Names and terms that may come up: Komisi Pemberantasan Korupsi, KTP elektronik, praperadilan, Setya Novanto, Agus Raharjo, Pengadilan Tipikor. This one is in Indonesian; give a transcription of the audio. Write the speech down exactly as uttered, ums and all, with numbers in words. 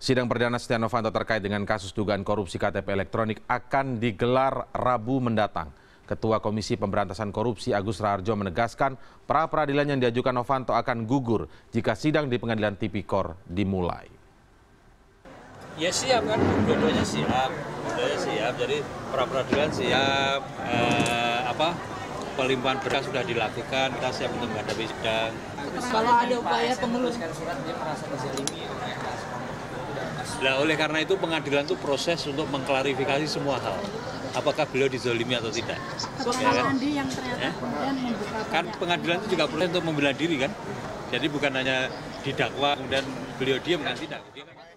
Sidang perdana Setya Novanto terkait dengan kasus dugaan korupsi K T P elektronik akan digelar Rabu mendatang. Ketua Komisi Pemberantasan Korupsi Agus Raharjo menegaskan pra peradilan yang diajukan Novanto akan gugur jika sidang di Pengadilan Tipikor dimulai. Ya siap kan, dua-duanya siap, dua-duanya siap. Jadi pra peradilan siap, eh, apa pelimpahan berkas sudah dilakukan, kita siap untuk menghadapi sidang. Kalau ada upaya pengeluarkan surat dia merasa dizalimi. Nah, oleh karena itu pengadilan itu proses untuk mengklarifikasi semua hal. Apakah beliau dizolimi atau tidak? Ya, kan? Yang ternyata eh? kan pengadilan itu juga perlu untuk membela diri kan, jadi bukan hanya didakwa kemudian beliau diam kan, tidak.